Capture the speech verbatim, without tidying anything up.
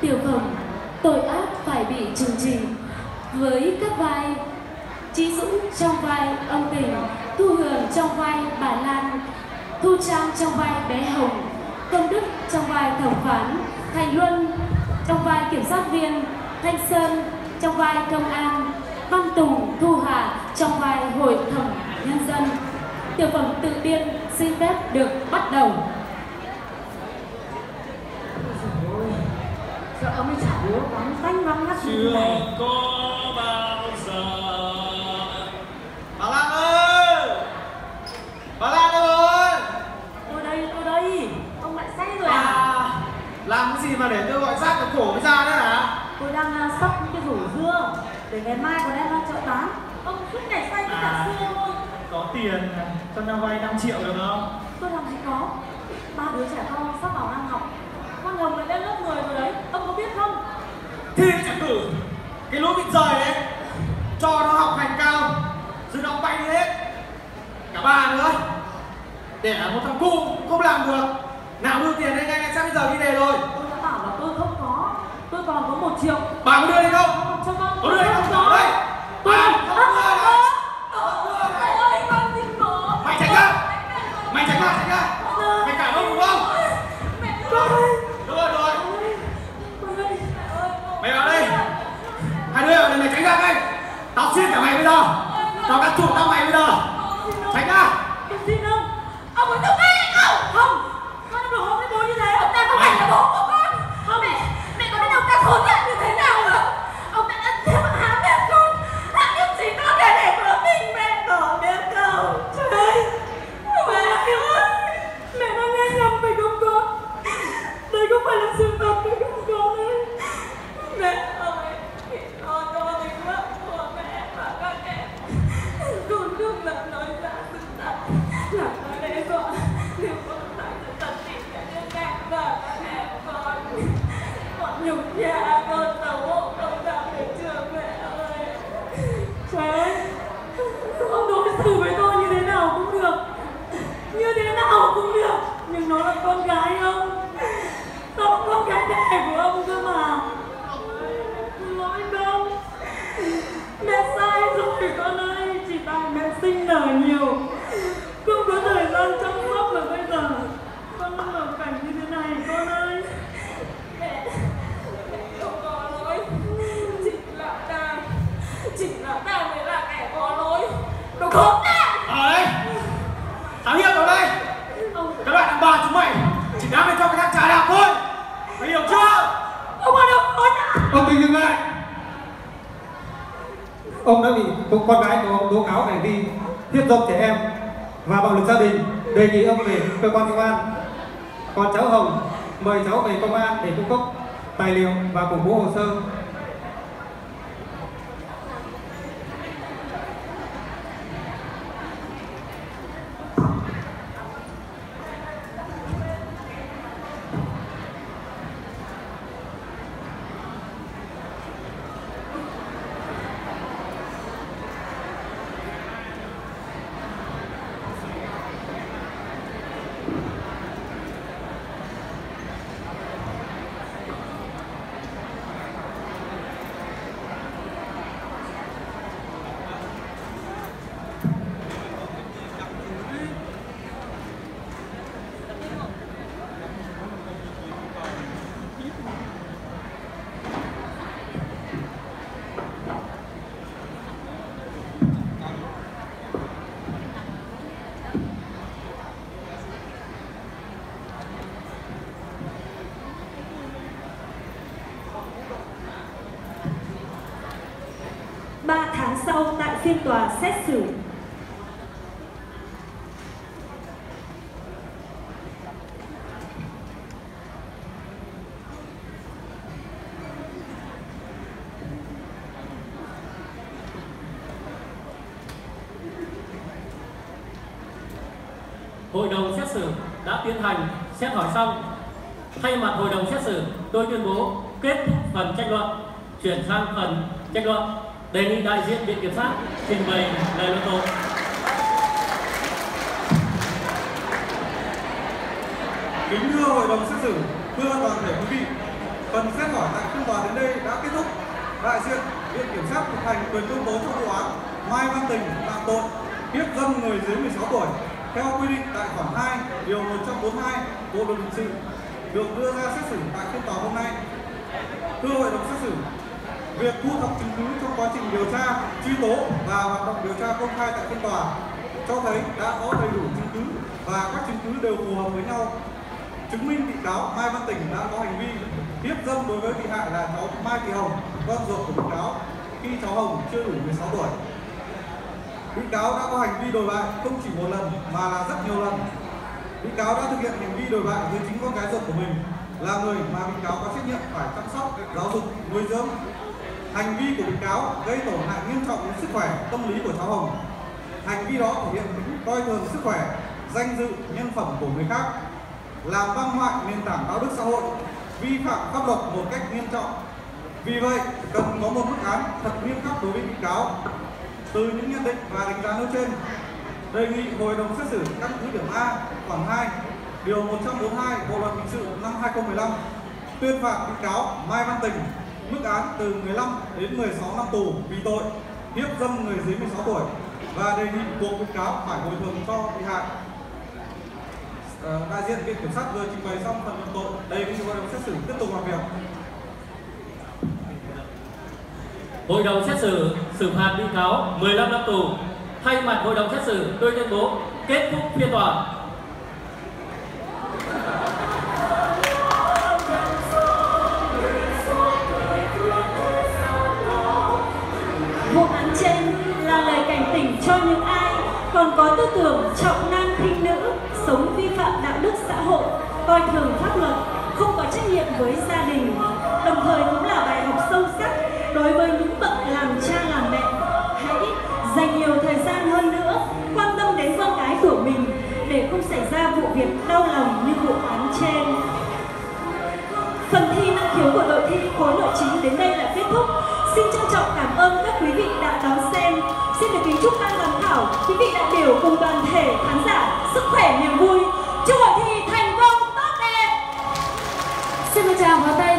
tiêu phẩm, tội ác phải bị trừng trị. Với các vai Chí Dũng trong vai ông Tỉnh, Thu Hường trong vai bà Lan, Thu Trang trong vai bé Hồng, Công Đức trong vai thẩm phán, Thành Luân trong vai kiểm sát viên, Thanh Sơn trong vai công an, Văn Tùng, Thu Hà trong vai hội thẩm nhân dân. Tiểu phẩm tự biên xin phép được bắt đầu. Sợ mới chả yếu lắm, tanh lắm mắt như này. Chưa có bao giờ. Bà Lan ơi! Bà Lan ơi! Tôi đây, tôi đây. Ông lại say rồi à? À, làm cái gì mà để tôi gọi rác cái cổ mới ra đấy hả? Tôi đang sắp những cái rổ dưa để ngày mai còn đem ra chợ bán. Ông suốt ngày say với cả xưa thôi. Có tiền cho tao vay năm triệu được không? Tôi làm gì có. Ba đứa trẻ con sắp vào Nam học. Con Hồng lại lên lớp mười rồi đấy, ông có biết không? Thi chẳng thử, cái lũ bị rời đấy, cho nó học hành cao, rồi nó bay đi hết. Cả ba nữa, để là một thằng cu không làm được. Nào đưa tiền đây ngay ngay, sắp bây giờ đi về rồi. Tôi đã bảo là tôi không có, tôi còn có một triệu. Bà có đưa đây không? Cho con, có đưa đây không? Có đây. Bà không đưa đây. Mày tránh ra, mày tránh ra, tránh ra. Mày cả ông đúng không? Đúng rồi, đúng rồi. Mày vào đây. Hai đứa vào đây, mày tránh ra đây. Tao xin cả mày bây giờ. Tao cắt chuột tao mày bây giờ. Tránh ra. Em xin ông. Ông muốn tao ngay hay không? Không. Con không được hôn với bố như thế. Ông ta không phải là bố của con. Không mẹ, mẹ có biết ông ta khốn nạn như thế nào nữa. Ông ta đã thế mà hám mẹ con. Hãng những gì con để để của mình. Mẹ bỏ mẹ cầu. Trời ơi. Mẹ ơi. Mẹ đã nghe lòng mình không có. Đây không phải là sự thật với các con ơi. Mẹ ơi, thì lo cho tính mạng của mẹ và các em. Con không lần nói ra sự thật, làm nói đe dọa. Nếu con phải sự thật thì sẽ đưa mẹ và các em con. Con nhục nhà, con tàu hộ, con đạp đến trường mẹ ơi. Trời ơi, ông đối xử với tôi như thế nào cũng được. Như thế nào cũng được. Nhưng nó là con gái ông. Tôi không có cái đẻ của ông cơ mà. Lỗi đâu. Mẹ sai rồi con ơi. Chỉ tại mẹ sinh nở nhiều, không có thời gian chăm sóc mà bây giờ con đang ở cảnh như thế này con ơi. Mẹ, mẹ không có lỗi. Chỉ là ta, chỉ là ta mới là kẻ có lỗi. Đồ khốn nạn. Ở đây. Sáng hiệp ở đây. Các bạn đàn bà chúng mày chỉ đáng để cho cái thằng trả đạp thôi. Mày hiểu chưa? Ông ơi, ông ơi. Ông bình dừng lại. Ông đã bị con gái của ông tố cáo hành vi hiếp dâm trẻ em và bạo lực gia đình, đề nghị ông về cơ quan công an. Còn cháu Hồng mời cháu về công an để cung cấp tài liệu và củng cố hồ sơ. Sau tại phiên tòa xét xử, hội đồng xét xử đã tiến hành xét hỏi xong. Thay mặt hội đồng xét xử, tôi tuyên bố kết thúc phần tranh luận, chuyển sang phần tranh luận. Đề nghị đại diện Viện Kiểm sát trình bày lời luận tội. Kính thưa hội đồng xét xử, thưa toàn thể quý vị, Phần xét hỏi tại phiên tòa đến đây đã kết thúc. Đại diện Viện Kiểm sát thực hành quyền công tố trong vụ án Mai Văn Tỉnh phạm tội hiếp dâm người dưới mười sáu tuổi theo quy định tại khoản hai điều một trăm bốn mươi hai Bộ luật hình sự được đưa ra xét xử tại phiên tòa hôm nay. Thưa hội đồng xét xử, việc thu thập chứng cứ trong quá trình điều tra, truy tố và hoạt động điều tra công khai tại phiên tòa cho thấy đã có đầy đủ chứng cứ và các chứng cứ đều phù hợp với nhau, chứng minh bị cáo Mai Văn Tỉnh đã có hành vi hiếp dâm đối với bị hại là cháu Mai Thị Hồng, con ruột của bị cáo, khi cháu Hồng chưa đủ mười sáu tuổi. Bị cáo đã có hành vi đồi bại không chỉ một lần mà là rất nhiều lần. Bị cáo đã thực hiện hành vi đồi bại với chính con gái ruột của mình, là người mà bị cáo có trách nhiệm phải chăm sóc, giáo dục, nuôi dưỡng. Hành vi của bị cáo gây tổn hại nghiêm trọng đến sức khỏe, tâm lý của cháu Hồng. Hành vi đó thể hiện tính coi thường sức khỏe, danh dự, nhân phẩm của người khác, làm băng hoại nền tảng đạo đức xã hội, vi phạm pháp luật một cách nghiêm trọng. Vì vậy, cần có một mức án thật nghiêm khắc đối với bị cáo. Từ những nhận định và đánh giá nêu trên, đề nghị hội đồng xét xử căn cứ điểm A khoản hai điều một trăm bốn mươi hai Bộ luật hình sự năm hai nghìn không trăm mười lăm tuyên phạt bị cáo Mai Văn Tỉnh mức án từ mười lăm đến mười sáu năm tù vì tội hiếp dâm người dưới mười sáu tuổi và đề nghị buộc bị cáo phải bồi thường cho bị hại. Đại diện Viện Kiểm sát vừa trình bày xong phần luận tội, đề nghị hội đồng xét xử tiếp tục làm việc. Hội đồng xét xử xử phạt bị cáo mười lăm năm tù. Thay mặt hội đồng xét xử, tôi tuyên bố kết thúc phiên tòa. Vụ án trên là lời cảnh tỉnh cho những ai còn có tư tưởng trọng nam khinh nữ, sống vi phạm đạo đức xã hội, coi thường pháp luật, không có trách nhiệm với gia đình, đồng thời cũng là bài học sâu sắc đối với những bậc làm cha làm mẹ. Hãy dành nhiều thời gian hơn nữa quan tâm đến con cái của mình để không xảy ra vụ việc đau lòng như vụ án trên. Phần thi năng khiếu của đội thi khối nội chính đến đây là kết thúc. Xin trân trọng cảm ơn các quý vị đã đón xem. Xin được kính chúc ban giám khảo, quý vị đại biểu cùng toàn thể khán giả sức khỏe niềm vui. Chúc hội thi thành công tốt đẹp. Xin được chào và